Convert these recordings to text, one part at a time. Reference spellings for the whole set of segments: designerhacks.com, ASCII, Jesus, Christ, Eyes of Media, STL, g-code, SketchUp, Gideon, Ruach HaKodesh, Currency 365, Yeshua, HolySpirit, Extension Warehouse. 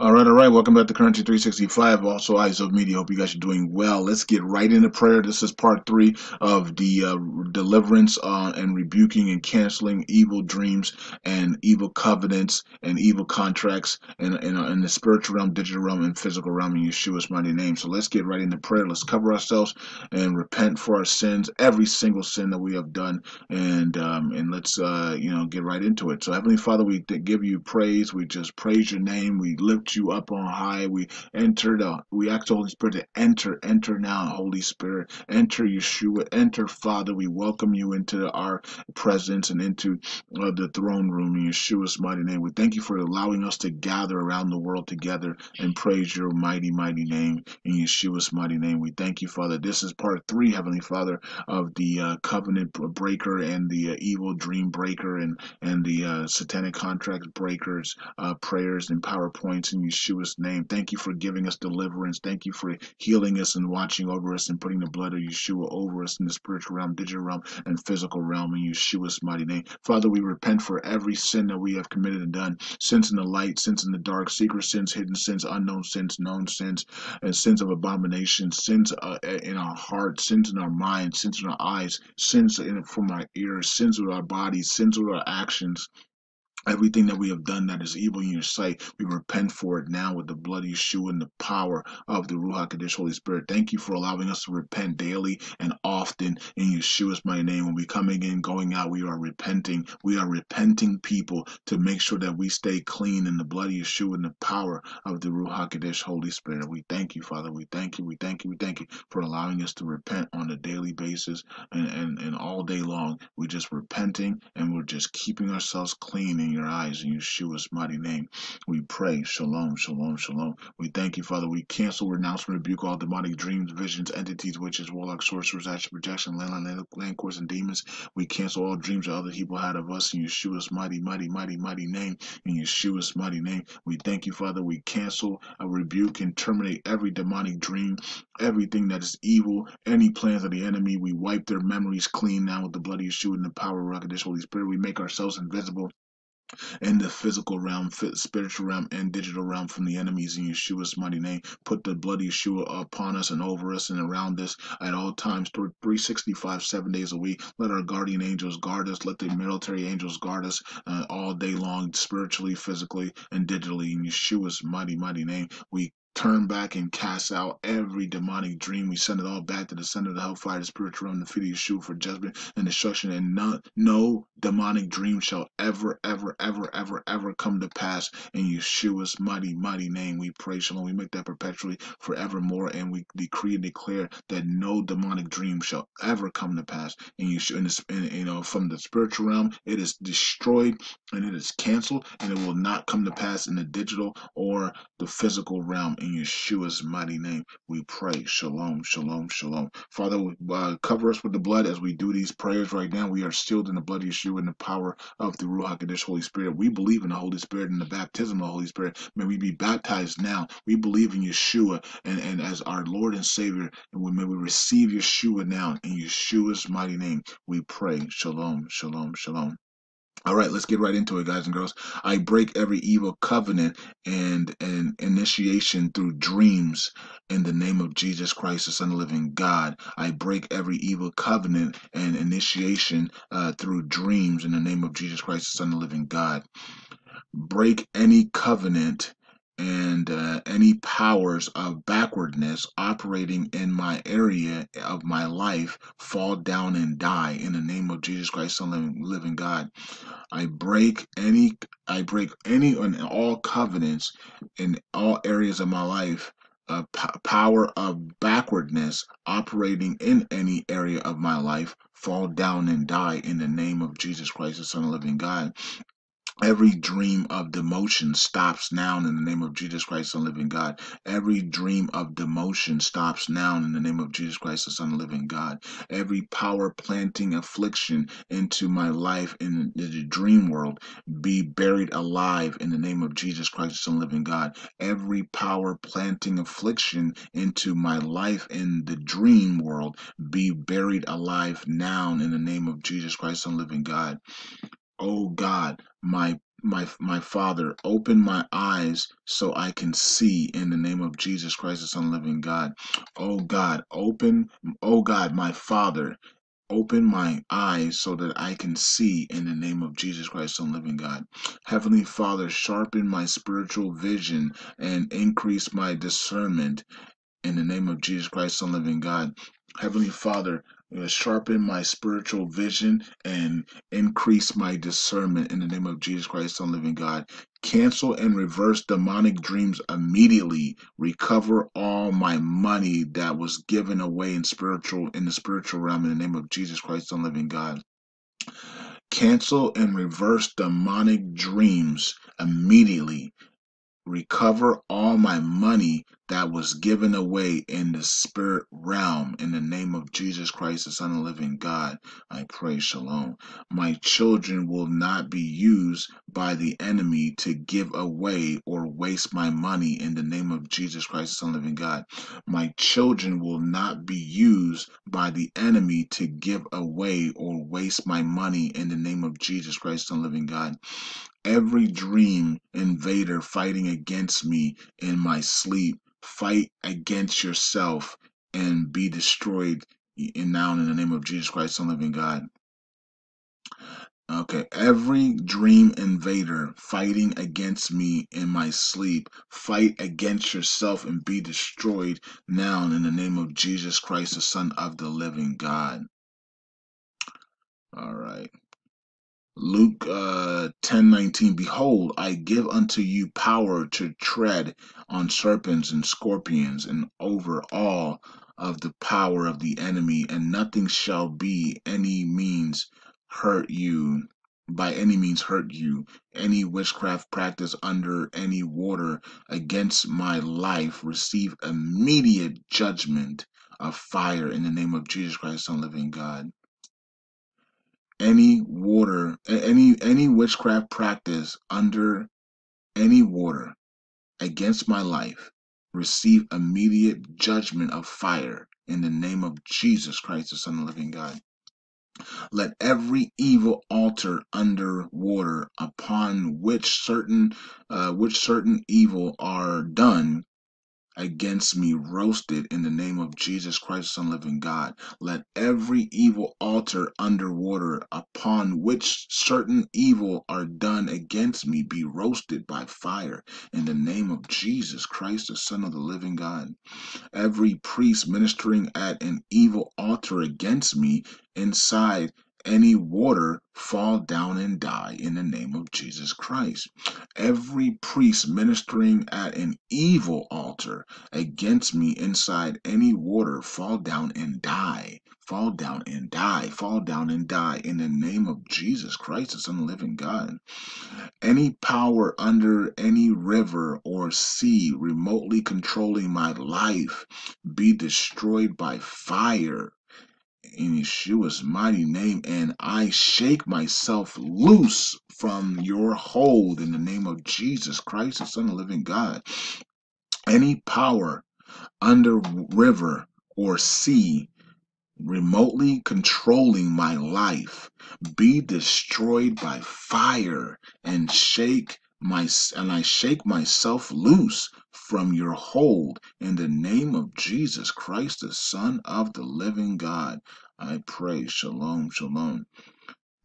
All right. Welcome back to Currency 365, also Eyes of Media. Hope you guys are doing well. Let's get right into prayer. This is part 3 of the deliverance and rebuking and canceling evil dreams and evil covenants and evil contracts in the spiritual realm, digital realm, and physical realm in Yeshua's mighty name. So let's get right into prayer. Let's cover ourselves and repent for our sins, every single sin that we have done, and let's get right into it. So Heavenly Father, we give you praise. We just praise your name. We live you up on high. We ask the Holy Spirit to enter now. Holy Spirit, enter Yeshua, enter Father. We welcome you into our presence and into the throne room in Yeshua's mighty name. We thank you for allowing us to gather around the world together and praise your mighty name in Yeshua's mighty name. We thank you, Father. This is part 3, Heavenly Father, of the covenant breaker and the evil dream breaker and the satanic contract breakers prayers and PowerPoints in Yeshua's name. Thank you for giving us deliverance. Thank you for healing us and watching over us and putting the blood of Yeshua over us in the spiritual realm, digital realm, and physical realm in Yeshua's mighty name. Father, we repent for every sin that we have committed and done, sins in the light, sins in the dark, secret sins, hidden sins, unknown sins, known sins, and sins of abomination, sins in our heart, sins in our mind, sins in our eyes, sins from our ears, sins with our bodies, sins with our actions. Everything that we have done that is evil in your sight, we repent for it now with the blood of Yeshua and the power of the Ruach HaKodesh, Holy Spirit. Thank you for allowing us to repent daily and often in Yeshua's mighty name. When we coming in, going out, we are repenting. We are repenting people to make sure that we stay clean in the blood of Yeshua and the power of the Ruach HaKodesh, Holy Spirit. We thank you, Father. We thank you. We thank you. We thank you for allowing us to repent on a daily basis and all day long. We're just repenting and we're just keeping ourselves clean in your eyes in Yeshua's mighty name. We pray. Shalom, shalom, shalom. We thank you, Father. We cancel, renounce, and rebuke all demonic dreams, visions, entities, witches, warlocks, sorcerers, astral projection, land courts, and demons. We cancel all dreams that other people had of us in Yeshua's mighty name. In Yeshua's mighty name, we thank you, Father. We cancel, rebuke, and terminate every demonic dream, everything that is evil, any plans of the enemy. We wipe their memories clean now with the blood of Yeshua and the power of the Holy Spirit. We make ourselves invisible in the physical realm, spiritual realm, and digital realm from the enemies in Yeshua's mighty name. Put the blood of Yeshua upon us and over us and around us at all times, 365, 7 days a week. Let our guardian angels guard us. Let the military angels guard us all day long, spiritually, physically, and digitally in Yeshua's mighty name. We turn back and cast out every demonic dream. We send it all back to the center of the hellfire, the spiritual realm, the feet of Yeshua for judgment and destruction. And no demonic dream shall ever come to pass in Yeshua's mighty name. We pray, Shalom. We make that perpetually forevermore, and we decree and declare that no demonic dream shall ever come to pass in Yeshua. And from the spiritual realm, it is destroyed and it is canceled, and it will not come to pass in the digital or the physical realm. In Yeshua's mighty name, we pray. Shalom, shalom, shalom. Father, cover us with the blood as we do these prayers right now. We are sealed in the blood of Yeshua and the power of the Ruach HaKodesh, Holy Spirit. We believe in the Holy Spirit and the baptism of the Holy Spirit. May we be baptized now. We believe in Yeshua and as our Lord and Savior. And may we receive Yeshua now. In Yeshua's mighty name, we pray. Shalom, shalom, shalom. All right, let's get right into it, guys and girls. I break every evil covenant and initiation through dreams in the name of Jesus Christ, the Son of the Living God. I break every evil covenant and initiation through dreams in the name of Jesus Christ, the Son of the Living God. Break any covenant and any powers of backwardness operating in my area of my life, fall down and die in the name of Jesus Christ, the living God. I break any and all covenants in all areas of my life, power of backwardness operating in any area of my life, fall down and die in the name of Jesus Christ, the Son of the living God. Every dream of demotion stops now in the name of Jesus Christ, the living God. Every dream of demotion stops now in the name of Jesus Christ, the Son of the living God. Every power planting affliction into my life in the dream world, be buried alive in the name of Jesus Christ, the Son of the living God. Every power planting affliction into my life in the dream world, be buried alive now in the name of Jesus Christ, the Son of the living God. Oh God, my my Father, open my eyes so I can see, in the name of Jesus Christ, the Son of the living God. Oh God, my Father, open my eyes so that I can see, in the name of Jesus Christ, the living God. Heavenly Father, sharpen my spiritual vision and increase my discernment, in the name of Jesus Christ, the living God. Heavenly Father, sharpen my spiritual vision and increase my discernment, in the name of Jesus Christ, the living God. Cancel and reverse demonic dreams immediately. Recover all my money that was given away in the spiritual realm, in the name of Jesus Christ, the living God. Cancel and reverse demonic dreams immediately. Recover all my money that was given away in the spirit realm, in the name of Jesus Christ, the Son of the living God. I pray. Shalom. My children will not be used by the enemy to give away or waste my money, in the name of Jesus Christ, the Son of the living God. My children will not be used by the enemy to give away or waste my money, in the name of Jesus Christ, the Son of the living God. Every dream invader fighting against me in my sleep, fight against yourself and be destroyed now, in the name of Jesus Christ, the living God. Okay, every dream invader fighting against me in my sleep, fight against yourself and be destroyed now, in the name of Jesus Christ, the Son of the living God. All right. Luke 10:19, behold, I give unto you power to tread on serpents and scorpions and over all of the power of the enemy, and nothing shall be by any means hurt you. Any witchcraft practice under any water against my life, receive immediate judgment of fire, in the name of Jesus Christ, the living God. Any witchcraft practice under any water against my life, receive immediate judgment of fire, in the name of Jesus Christ, the Son of the living God. Let every evil altar under water, upon which certain evil are done against me, roasted, in the name of Jesus Christ, the Son of the living God. Let every evil altar underwater, upon which certain evil are done against me, be roasted by fire, in the name of Jesus Christ, the Son of the living God. Every priest ministering at an evil altar against me inside any water, fall down and die, in the name of Jesus Christ. Every priest ministering at an evil altar against me inside any water, fall down and die. Fall down and die. Fall down and die, in the name of Jesus Christ, the Son of the living God. Any power under any river or sea remotely controlling my life, be destroyed by fire, in Yeshua's mighty name, and I shake myself loose from your hold, in the name of Jesus Christ, the Son of the living God. Any power under river or sea remotely controlling my life, be destroyed by fire, and I shake myself loose from your hold, in the name of Jesus Christ, the Son of the living God. I pray. Shalom, shalom.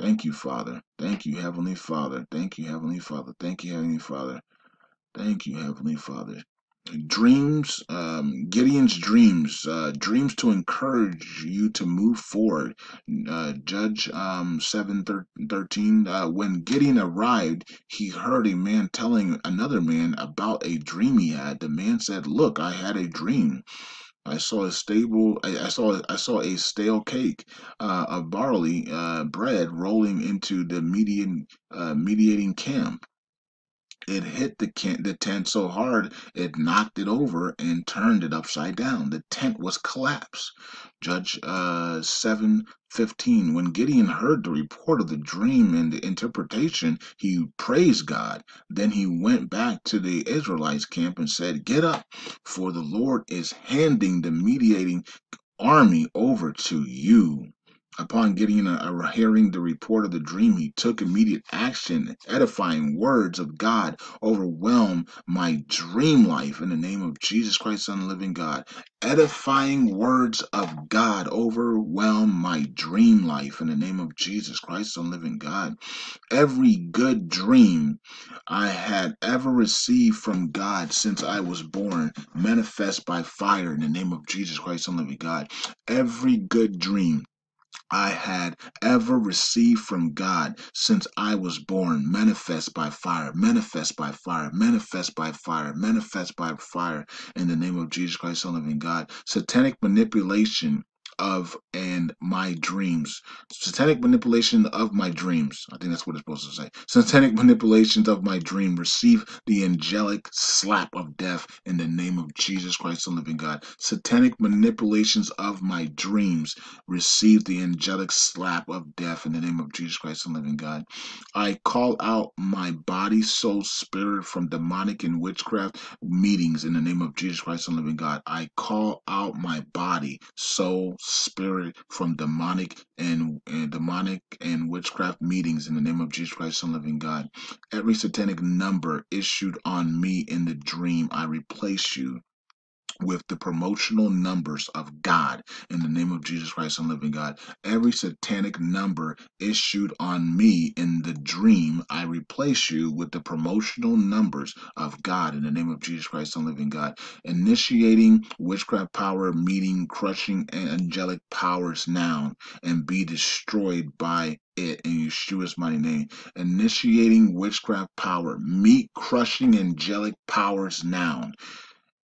Thank you, Father. Thank you, Heavenly Father. Thank you, Heavenly Father. Thank you, Heavenly Father. Thank you, Heavenly Father. Dreams, Gideon's dreams, dreams to encourage you to move forward. Judge 7:13, when Gideon arrived, he heard a man telling another man about a dream he had. The man said, look, I had a dream. I saw a stale cake of barley bread rolling into the mediating camp. It hit the tent so hard, it knocked it over and turned it upside down. The tent was collapsed. Judge 7:15, when Gideon heard the report of the dream and the interpretation, he praised God. Then he went back to the Israelites' camp and said, get up, for the Lord is handing the mediating army over to you. Upon getting a hearing the report of the dream, he took immediate action. Edifying words of God overwhelm my dream life in the name of Jesus Christ, Son of the living God. Edifying words of God overwhelm my dream life in the name of Jesus Christ, Son of the living God. Every good dream I had ever received from God since I was born manifest by fire in the name of Jesus Christ, Son of the living God. Every good dream I had ever received from God since I was born manifest by fire, manifest by fire, manifest by fire, manifest by fire in the name of Jesus Christ, Son of the living God. Satanic manipulation of my dreams. I think that's what it's supposed to say. Satanic manipulations of my dream receive the angelic slap of death in the name of Jesus Christ, the living God. Satanic manipulations of my dreams receive the angelic slap of death in the name of Jesus Christ, the living God. I call out my body, soul, spirit from demonic and witchcraft meetings in the name of Jesus Christ, the living God. I call out my body, soul, spirit from demonic and witchcraft meetings in the name of Jesus Christ, Son of the living God. Every satanic number issued on me in the dream, I replace you with the promotional numbers of God in the name of Jesus Christ and living God. Every satanic number issued on me in the dream, I replace you with the promotional numbers of God in the name of Jesus Christ and living God. Initiating witchcraft power meeting, crushing angelic powers now and be destroyed by it in Yeshua's mighty name. Initiating witchcraft power meet, crushing angelic powers now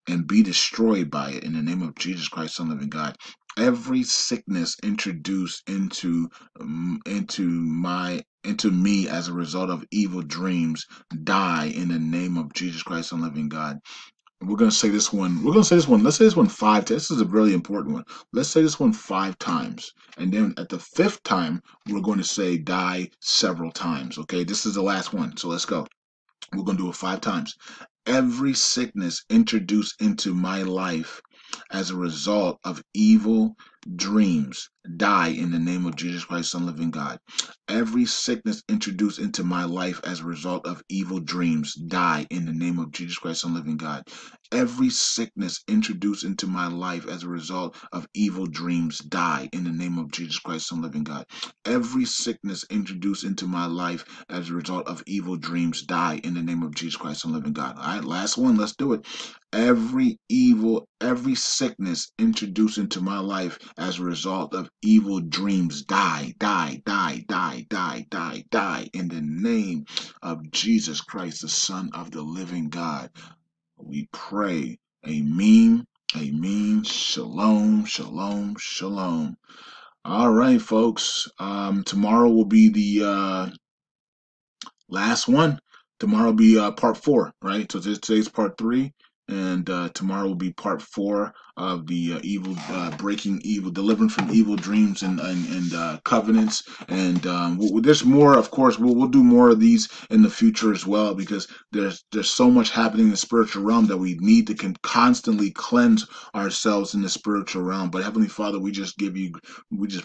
and be destroyed by it in the name of Jesus Christ, Son of the living God. Every sickness introduced into me as a result of evil dreams die in the name of Jesus Christ, Son of the living God. We're going to say this one. We're going to say this one. Let's say this one 5 times. This is a really important one. Let's say this one 5 times. And then at the 5th time, we're going to say die several times. Okay, this is the last one. So let's go. We're going to do it 5 times. Every sickness introduced into my life as a result of evil dreams die in the name of Jesus Christ, Son of the living God. Every sickness introduced into my life as a result of evil dreams die in the name of Jesus Christ, Son of the living God. Every sickness introduced into my life as a result of evil dreams die in the name of Jesus Christ, Son of the living God. Every sickness introduced into my life as a result of evil dreams die in the name of Jesus Christ, Son of the living God. All right, last one, let's do it. Every sickness introduced into my life as a result of evil dreams die, die, die, die, die, die, die in the name of Jesus Christ, the Son of the living God. We pray. Amen. Amen. Shalom. Shalom. Shalom. All right, folks. Tomorrow will be the last one. Tomorrow will be part 4, right? So today's part 3. And tomorrow will be part 4 of the delivering from evil dreams and covenants. And there's more, of course. We'll do more of these in the future as well, because there's so much happening in the spiritual realm that we need to constantly cleanse ourselves in the spiritual realm. But Heavenly Father, we just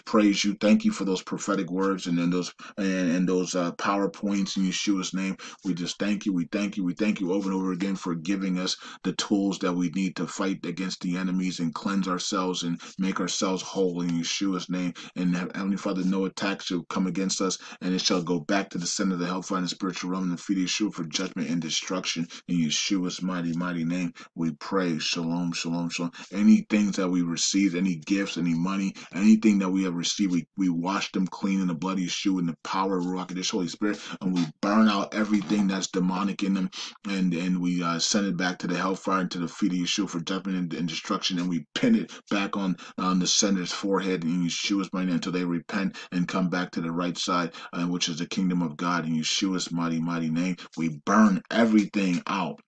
praise you. Thank you for those prophetic words and those PowerPoints in Yeshua's name. We just thank you. We thank you. We thank you over and over again for giving us the tools that we need to fight against the enemies and cleanse ourselves and make ourselves whole in Yeshua's name. And Heavenly Father, no attack shall come against us, and it shall go back to the center of the hellfire and the spiritual realm and the feet of Yeshua for judgment and destruction. In Yeshua's mighty, mighty name, we pray. Shalom, shalom, shalom. Any things that we received, any gifts, any money, anything that we have received, we wash them clean in the blood of Yeshua and the power of Ruach HaKodesh, Holy Spirit, and we burn out everything that's demonic in them, and we send it back to the hellfire and to the feet of Yeshua for judgment and destruction, and we pin it back on the sinner's forehead in Yeshua's mighty name until they repent and come back to the right side, which is the kingdom of God. In Yeshua's mighty, mighty name, we burn everything out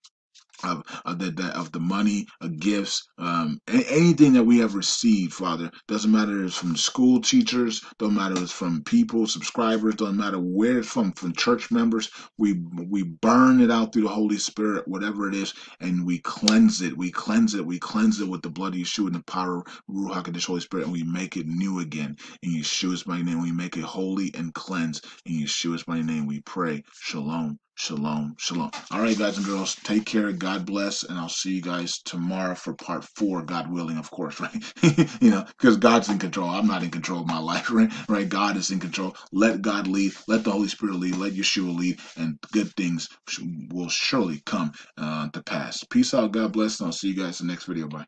of the money, gifts, anything that we have received, Father. Doesn't matter if it's from school teachers, don't matter if it's from people, subscribers, don't matter where it's from church members. We burn it out through the Holy Spirit, whatever it is, and we cleanse it, we cleanse it, we cleanse it with the blood of Yeshua and the power of Ruach HaKodesh, Holy Spirit, and we make it new again in Yeshua's mighty name. We make it holy and cleansed in Yeshua's mighty name. We pray. Shalom. Shalom, shalom. All right, guys and girls, take care. God bless, and I'll see you guys tomorrow for part 4, God willing, of course, right? You know, because God's in control. I'm not in control of my life, right? Right? God is in control. Let God lead. Let the Holy Spirit lead. Let Yeshua lead, and good things will surely come to pass. Peace out. God bless, and I'll see you guys in the next video. Bye.